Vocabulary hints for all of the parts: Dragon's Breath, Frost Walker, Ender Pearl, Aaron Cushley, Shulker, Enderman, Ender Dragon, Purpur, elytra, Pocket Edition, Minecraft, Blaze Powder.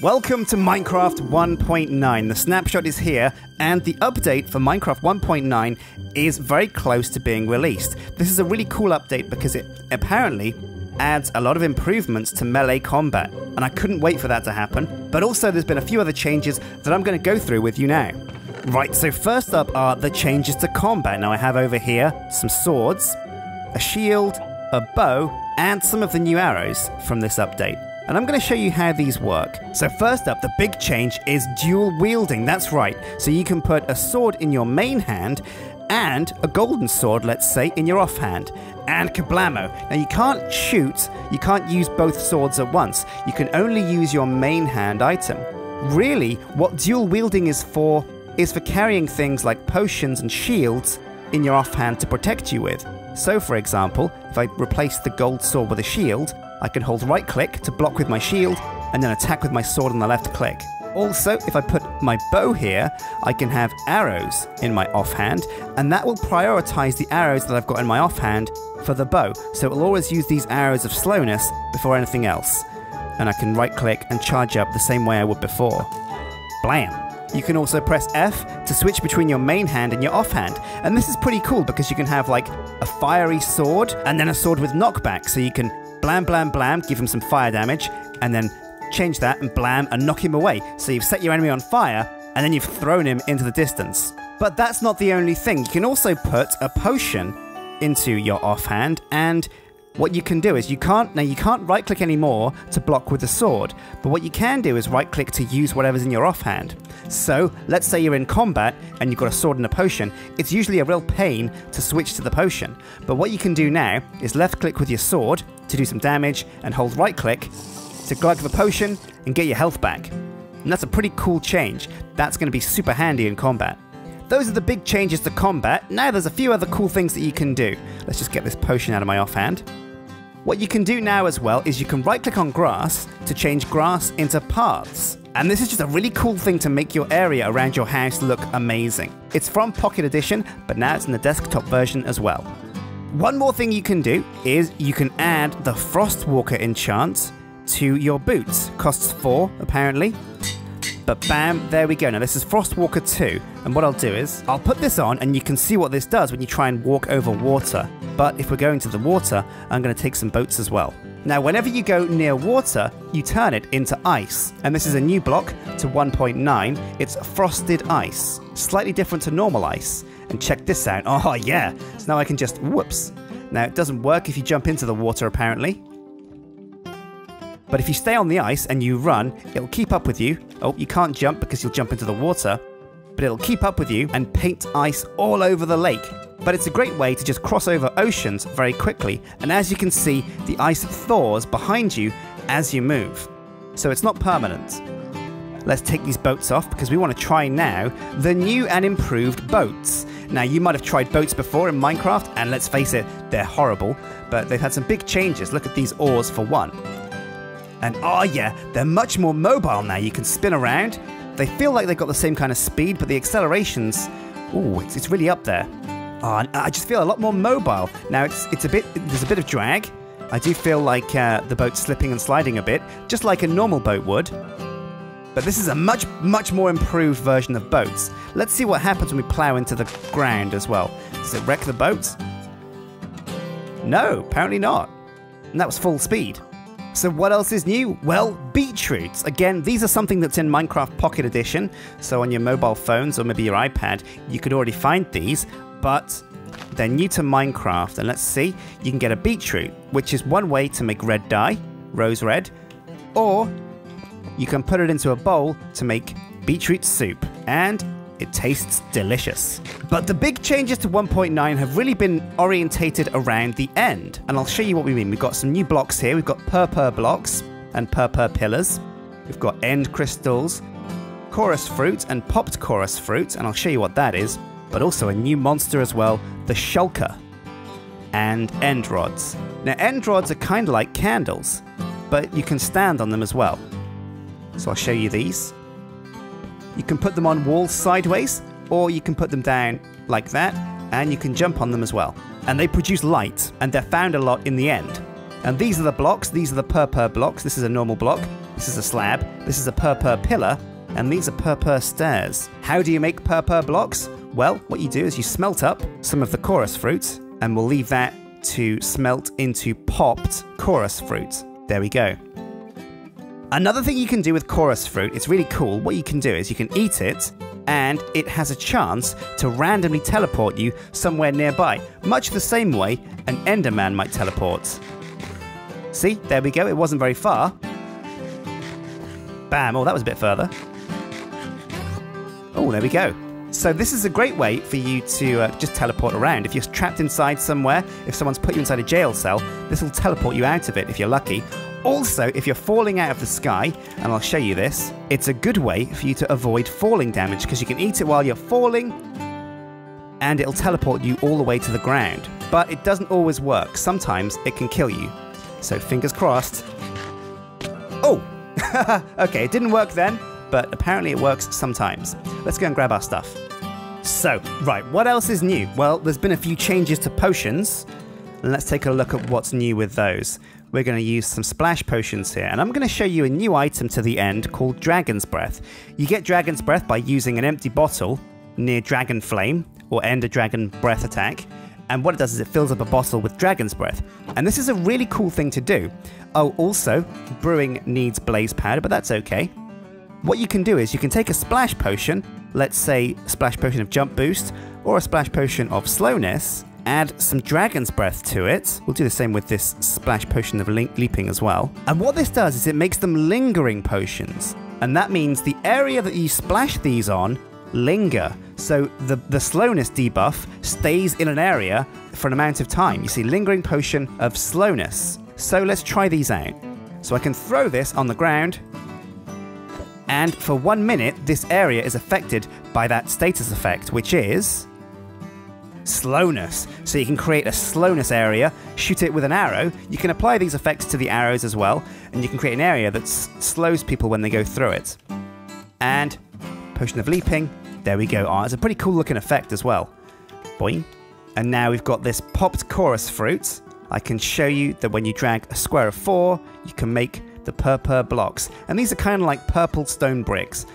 Welcome to Minecraft 1.9. The snapshot is here, and the update for Minecraft 1.9 is very close to being released. This is a really cool update because it apparently adds a lot of improvements to melee combat, and I couldn't wait for that to happen. But also there's been a few other changes that I'm going to go through with you now. Right, so first up are the changes to combat. Now I have over here some swords, a shield, a bow, and some of the new arrows from this update. And I'm going to show you how these work. So first up, the big change is dual wielding. That's right. So you can put a sword in your main hand and a golden sword, let's say, in your offhand. And kablamo. Now you can't shoot, you can't use both swords at once. You can only use your main hand item. Really, what dual wielding is for carrying things like potions and shields in your offhand to protect you with. So for example, if I replace the gold sword with a shield, I can hold right click to block with my shield and then attack with my sword on the left click. Also, if I put my bow here, I can have arrows in my offhand, and that will prioritize the arrows that I've got in my offhand for the bow. So it'll always use these arrows of slowness before anything else. And I can right click and charge up the same way I would before. Blam! You can also press F to switch between your main hand and your offhand. And this is pretty cool because you can have like a fiery sword and then a sword with knockback, so you can blam, blam, blam, give him some fire damage, and then change that and blam and knock him away. So you've set your enemy on fire, and then you've thrown him into the distance. But that's not the only thing. You can also put a potion into your offhand, and what you can do is you can't right-click anymore to block with the sword, but what you can do is right-click to use whatever's in your offhand. So, let's say you're in combat and you've got a sword and a potion, it's usually a real pain to switch to the potion. But what you can do now is left-click with your sword to do some damage and hold right-click to glug the potion and get your health back. And that's a pretty cool change. That's going to be super handy in combat. Those are the big changes to combat. Now there's a few other cool things that you can do. Let's just get this potion out of my offhand. What you can do now as well is you can right-click on grass to change grass into paths. And this is just a really cool thing to make your area around your house look amazing. It's from Pocket Edition, but now it's in the desktop version as well. One more thing you can do is you can add the Frost Walker enchant to your boots. Costs 4, apparently. But bam, there we go. Now this is Frost Walker 2, and what I'll do is I'll put this on and you can see what this does when you try and walk over water. But if we're going to the water, I'm going to take some boats as well. Now whenever you go near water, you turn it into ice, and this is a new block to 1.9. It's frosted ice, slightly different to normal ice. And check this out. Oh yeah, so now I can just, whoops. Now it doesn't work if you jump into the water apparently. But if you stay on the ice and you run, it'll keep up with you. Oh, you can't jump because you'll jump into the water. But it'll keep up with you and paint ice all over the lake. But it's a great way to just cross over oceans very quickly. And as you can see, the ice thaws behind you as you move. So it's not permanent. Let's take these boats off because we want to try now the new and improved boats. Now, you might have tried boats before in Minecraft, and let's face it, they're horrible. But they've had some big changes. Look at these oars for one. And oh yeah, they're much more mobile now. You can spin around. They feel like they've got the same kind of speed, but the accelerations, ooh, it's really up there. Oh, and I just feel a lot more mobile. Now there's a bit of drag. I do feel like the boat's slipping and sliding a bit, just like a normal boat would. But this is a much, much more improved version of boats. Let's see what happens when we plow into the ground as well. Does it wreck the boat? No, apparently not. And that was full speed. So what else is new? Well, beetroots. Again, these are something that's in Minecraft Pocket Edition. So on your mobile phones or maybe your iPad, you could already find these, but they're new to Minecraft. And let's see, you can get a beetroot, which is one way to make red dye, rose red, or you can put it into a bowl to make beetroot soup. And it tastes delicious. But the big changes to 1.9 have really been orientated around the end. And I'll show you what we mean. We've got some new blocks here. We've got purpur blocks and purpur pillars. We've got end crystals, chorus fruit and popped chorus fruit. And I'll show you what that is. But also a new monster as well, the Shulker. And end rods. Now end rods are kind of like candles, but you can stand on them as well. So I'll show you these. You can put them on walls sideways, or you can put them down like that, and you can jump on them as well. And they produce light, and they're found a lot in the end. And these are the blocks. These are the purpur blocks. This is a normal block. This is a slab, this is a purple pillar, and these are purple stairs. How do you make purple blocks? Well, what you do is you smelt up some of the chorus fruit, and we'll leave that to smelt into popped chorus fruit. There we go. Another thing you can do with chorus fruit, it's really cool, what you can do is you can eat it, and it has a chance to randomly teleport you somewhere nearby, much the same way an Enderman might teleport. See, there we go, it wasn't very far. Bam, oh, that was a bit further. Oh, there we go. So this is a great way for you to just teleport around. If you're trapped inside somewhere, if someone's put you inside a jail cell, this will teleport you out of it if you're lucky. Also, if you're falling out of the sky, and I'll show you this, it's a good way for you to avoid falling damage because you can eat it while you're falling and it'll teleport you all the way to the ground. But it doesn't always work. Sometimes it can kill you. So fingers crossed. Oh! Okay, it didn't work then, but apparently it works sometimes. Let's go and grab our stuff. So, right, what else is new? Well, there's been a few changes to potions. And let's take a look at what's new with those. We're going to use some splash potions here, and I'm going to show you a new item to the end called Dragon's Breath. You get Dragon's Breath by using an empty bottle near Dragon Flame, or Ender Dragon Breath attack, and what it does is it fills up a bottle with Dragon's Breath. And this is a really cool thing to do. Oh, also, brewing needs Blaze Powder, but that's okay. What you can do is you can take a splash potion, let's say splash potion of Jump Boost, or a splash potion of Slowness, add some Dragon's Breath to it. We'll do the same with this splash potion of leaping as well. And what this does is it makes them lingering potions. And that means the area that you splash these on linger. So the slowness debuff stays in an area for an amount of time. You see, lingering potion of slowness. So let's try these out. So I can throw this on the ground. And for 1 minute, this area is affected by that status effect, which is slowness. So you can create a slowness area, shoot it with an arrow. You can apply these effects to the arrows as well, and you can create an area that slows people when they go through it. And potion of leaping, there we go. Oh, it's a pretty cool looking effect as well. Boing. And now we've got this popped chorus fruit. I can show you that when you drag a square of 4, you can make the purple blocks. And these are kind of like purple stone bricks.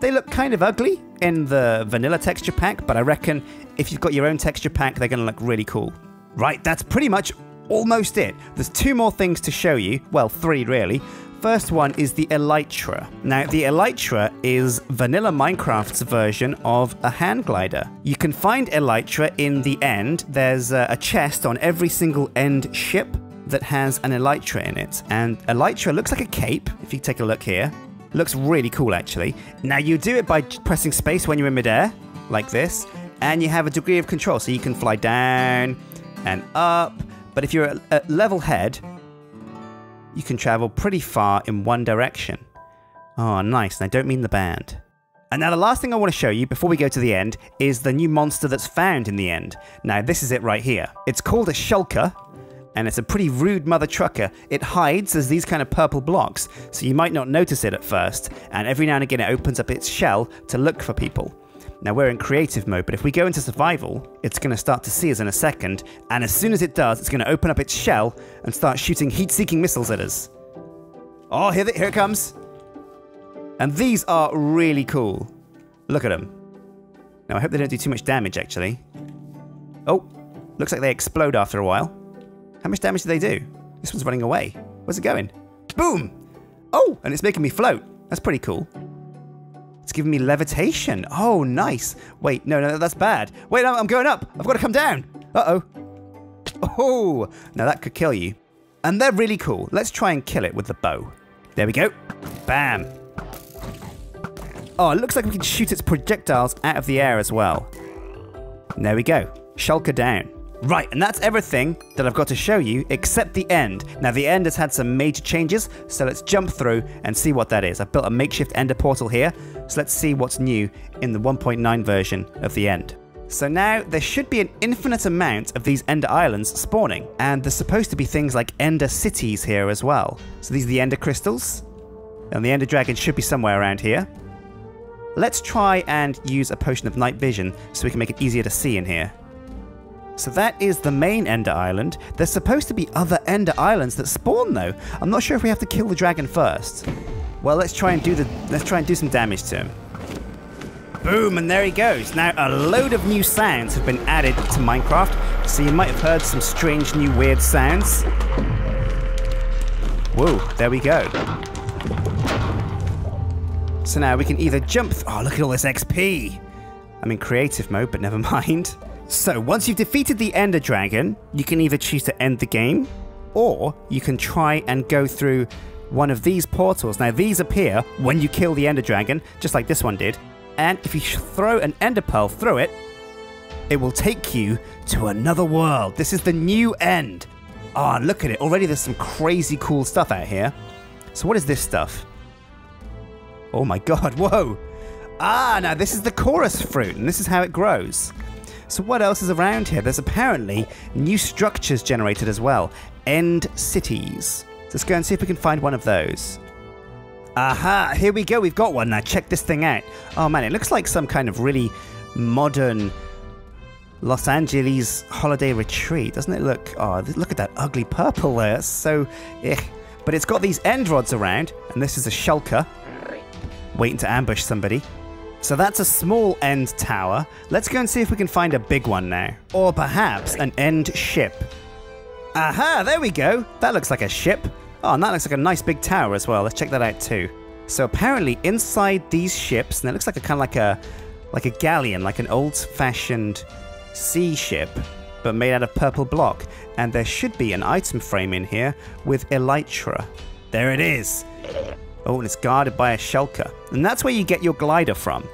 They look kind of ugly in the vanilla texture pack, but I reckon if you've got your own texture pack, they're going to look really cool. Right, that's pretty much almost it. There's 2 more things to show you. Well, 3 really. First one is the elytra. Now, the elytra is vanilla Minecraft's version of a hand glider. You can find elytra in the end. There's a chest on every single end ship that has an elytra in it. And elytra looks like a cape, if you take a look here. Looks really cool, actually. Now, you do it by pressing space when you're in midair, like this, and you have a degree of control, so you can fly down and up. But if you're at level head, you can travel pretty far in one direction. Oh, nice, and I don't mean the band. And now the last thing I want to show you before we go to the end is the new monster that's found in the end. Now, this is it right here. It's called a Shulker, and it's a pretty rude mother trucker. It hides as these kind of purple blocks, so you might not notice it at first, and every now and again it opens up its shell to look for people. Now, we're in creative mode, but if we go into survival, it's going to start to see us in a second, and as soon as it does, it's going to open up its shell and start shooting heat-seeking missiles at us. Oh, here it comes! And these are really cool. Look at them. Now, I hope they don't do too much damage, actually. Oh, looks like they explode after a while. How much damage do they do? This one's running away. Where's it going? Boom! Oh, and it's making me float. That's pretty cool. It's giving me levitation. Oh, nice. Wait, no, that's bad. Wait, I'm going up. I've got to come down. Uh-oh. Oh, now that could kill you. And they're really cool. Let's try and kill it with the bow. There we go. Bam. Oh, it looks like we can shoot its projectiles out of the air as well. And there we go. Shulker down. Right, and that's everything that I've got to show you, except the end. Now, the end has had some major changes, so let's jump through and see what that is. I've built a makeshift ender portal here, so let's see what's new in the 1.9 version of the end. So now, there should be an infinite amount of these ender islands spawning, and there's supposed to be things like ender cities here as well. So these are the ender crystals, and the ender dragon should be somewhere around here. Let's try and use a potion of night vision so we can make it easier to see in here. So that is the main Ender Island. There's supposed to be other Ender Islands that spawn, though. I'm not sure if we have to kill the dragon first. Well, let's try and do some damage to him. Boom, and there he goes. Now, a load of new sounds have been added to Minecraft, so you might have heard some strange, new, weird sounds. Whoa, there we go. So now we can either jump... Oh, look at all this XP! I'm in creative mode, but never mind. So, once you've defeated the Ender Dragon, you can either choose to end the game, or you can try and go through one of these portals. Now, these appear when you kill the Ender Dragon, just like this one did. And if you throw an Ender Pearl through it, it will take you to another world. This is the new end. Ah, oh, look at it. Already there's some crazy cool stuff out here. So what is this stuff? Oh my god, whoa. Ah, now this is the chorus fruit, and this is how it grows. So what else is around here? There's apparently new structures generated as well. End cities. Let's go and see if we can find one of those. Aha, here we go, we've got one. Now check this thing out. Oh man, it looks like some kind of really modern Los Angeles holiday retreat, doesn't it? Look, oh, look at that ugly purple there, that's so, eh. But it's got these end rods around, and this is a Shulker, waiting to ambush somebody. So that's a small end tower. Let's go and see if we can find a big one now. Or perhaps an end ship. Aha, there we go, that looks like a ship. Oh, and that looks like a nice big tower as well. Let's check that out too. So apparently inside these ships, and it looks like a kind of like a galleon, like an old-fashioned sea ship, but made out of purple block. And there should be an item frame in here with elytra. There it is. Oh, and it's guarded by a shulker. And that's where you get your glider from.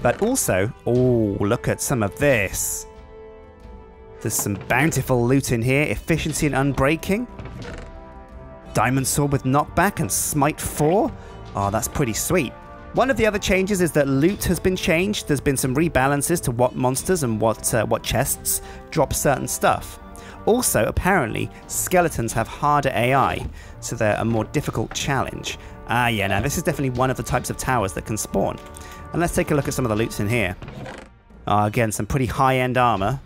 But also, oh, look at some of this. There's some bountiful loot in here. Efficiency and unbreaking. Diamond sword with knockback and smite 4. Oh, that's pretty sweet. One of the other changes is that loot has been changed. There's been some rebalances to what monsters and what chests drop certain stuff. Also, apparently, skeletons have harder AI, so they're a more difficult challenge. Ah, yeah, now this is definitely one of the types of towers that can spawn. And let's take a look at some of the loots in here. Oh, again, some pretty high-end armor.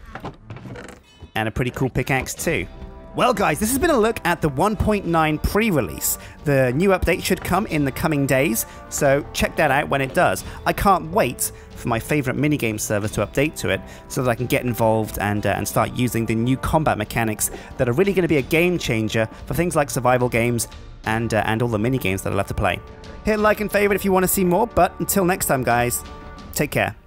And a pretty cool pickaxe, too. Well guys, this has been a look at the 1.9 pre-release. The new update should come in the coming days, so check that out when it does. I can't wait for my favourite minigame server to update to it so that I can get involved and start using the new combat mechanics that are really going to be a game changer for things like survival games and all the minigames that I love to play. Hit like and favourite if you want to see more, but until next time guys, take care.